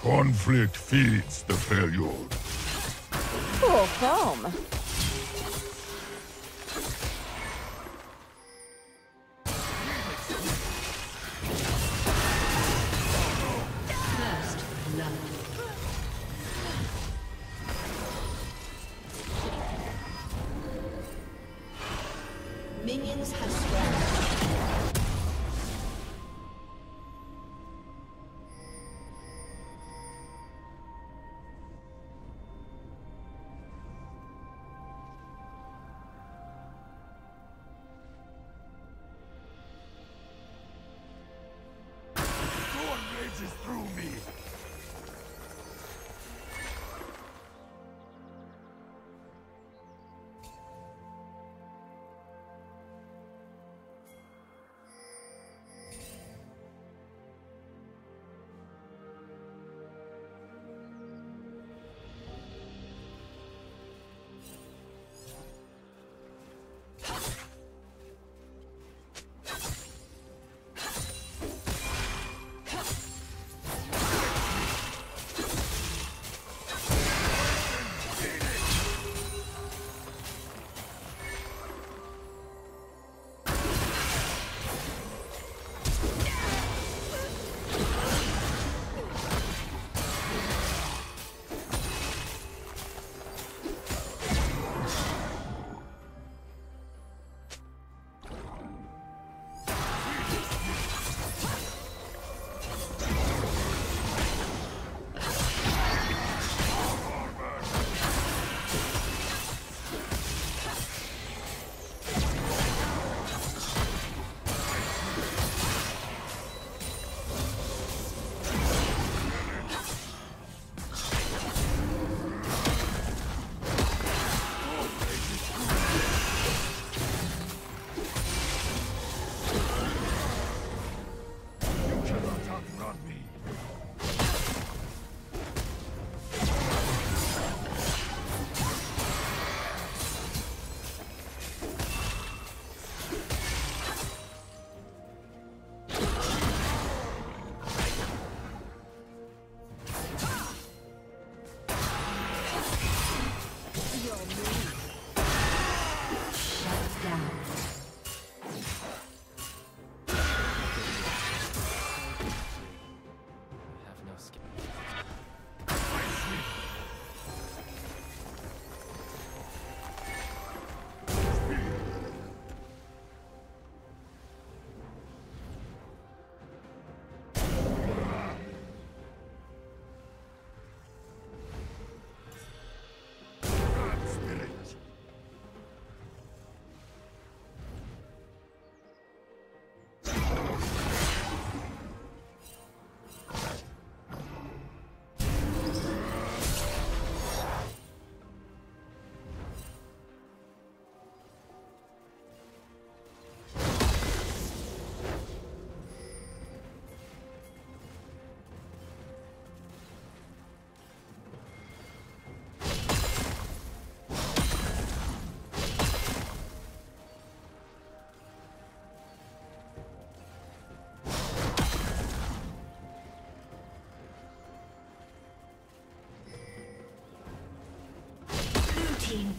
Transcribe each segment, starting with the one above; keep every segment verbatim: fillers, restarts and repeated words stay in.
Conflict feeds the failure. Cool film.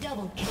Double kill.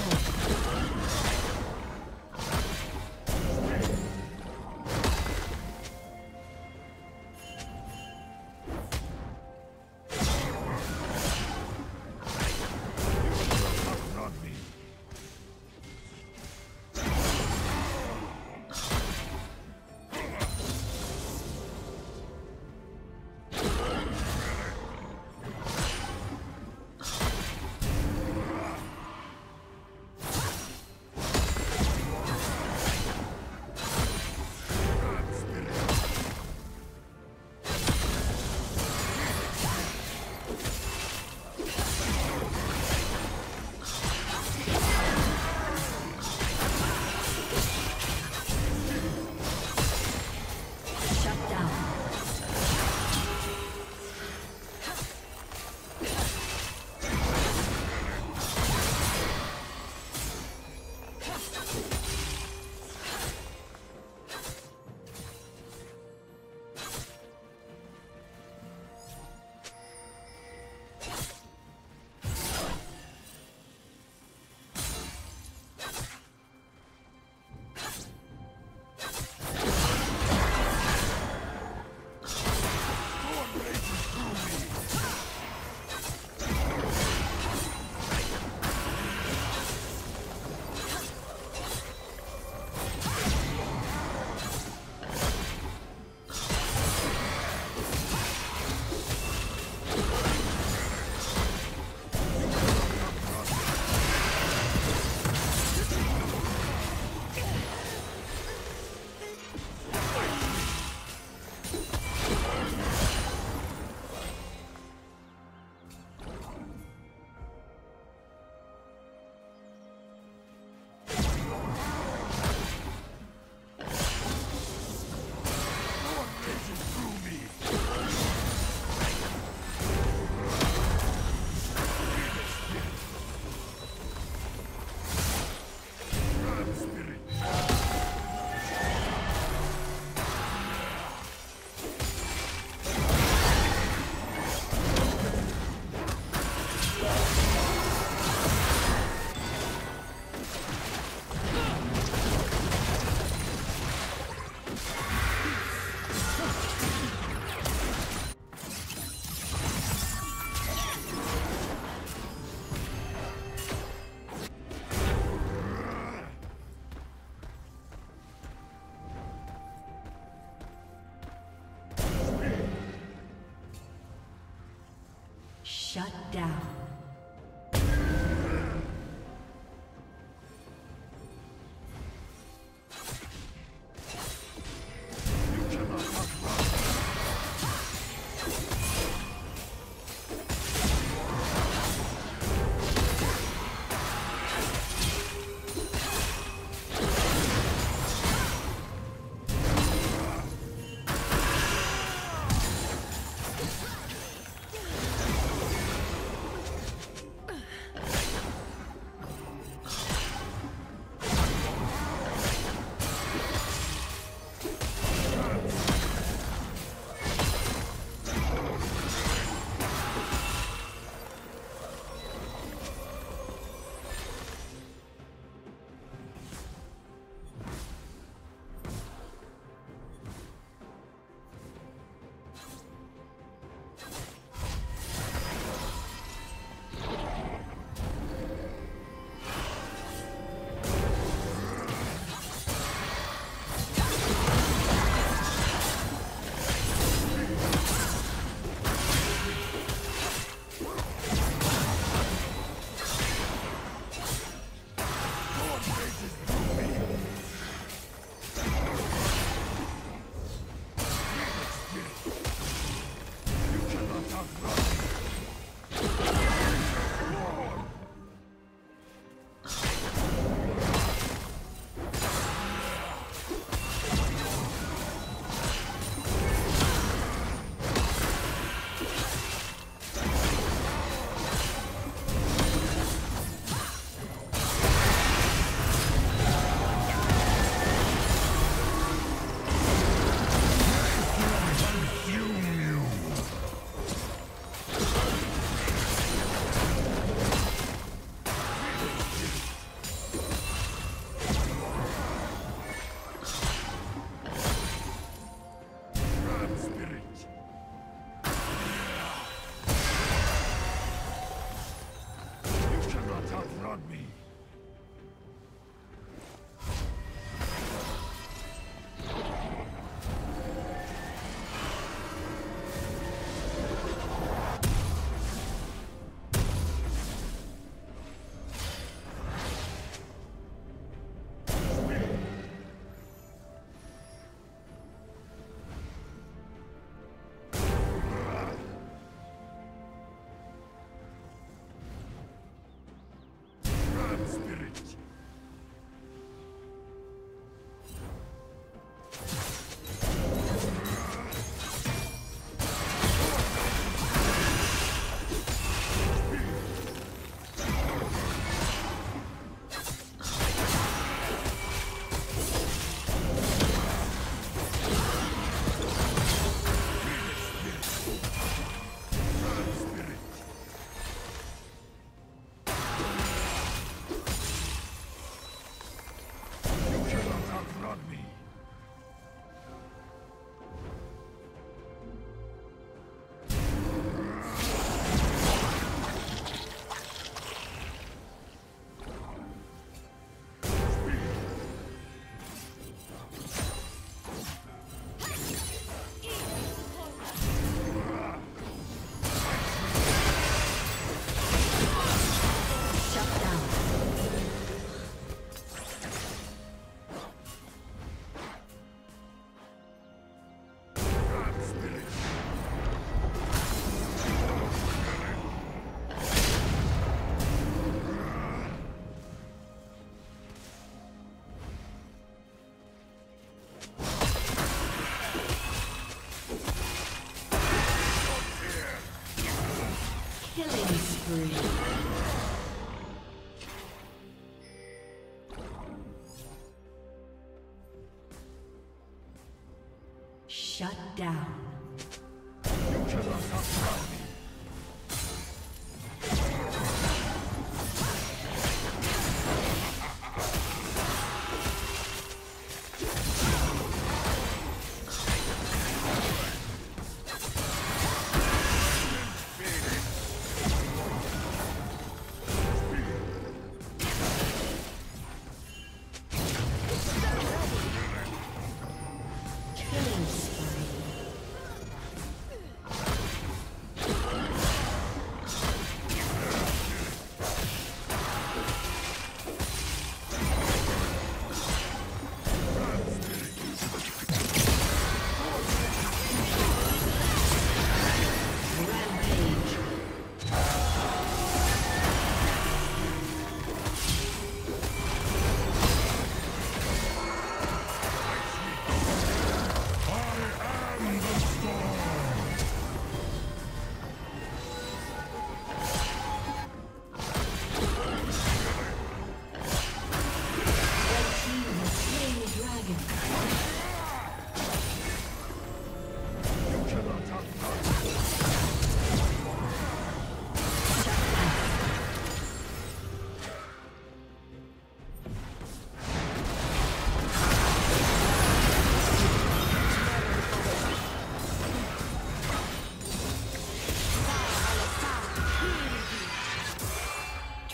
Shut down. Shut down.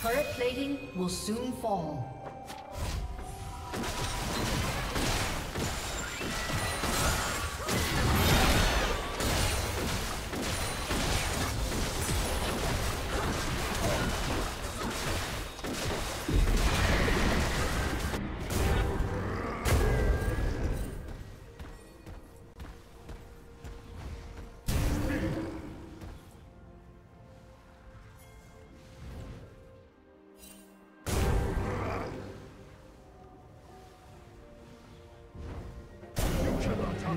Turret plating will soon fall. Blue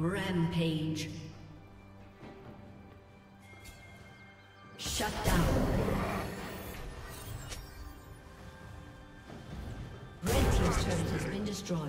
Rampage. Shut down. Red team's turret has been destroyed.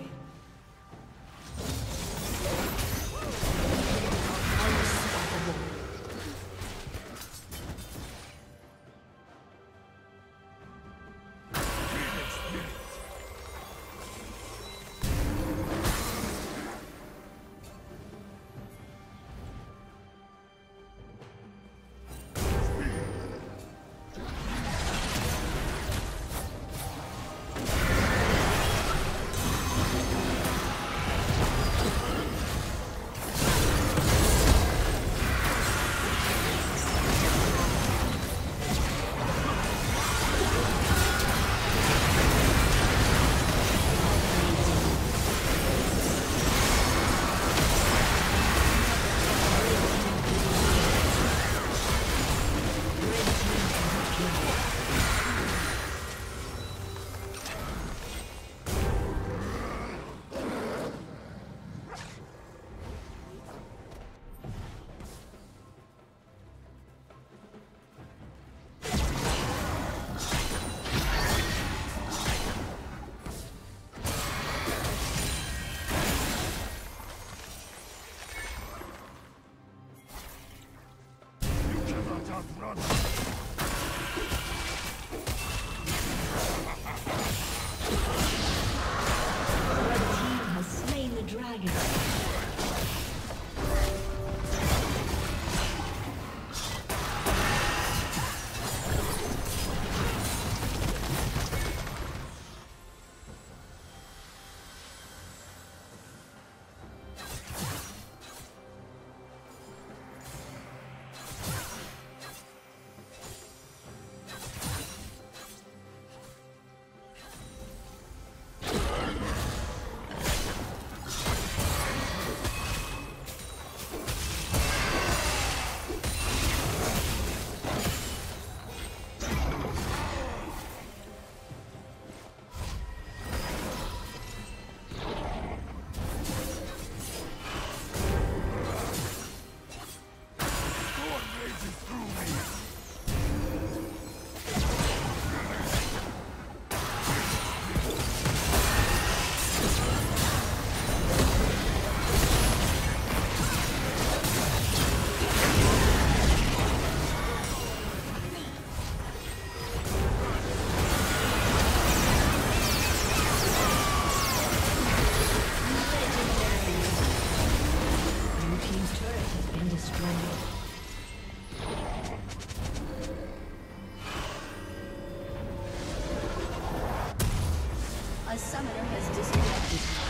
summoner has disconnected.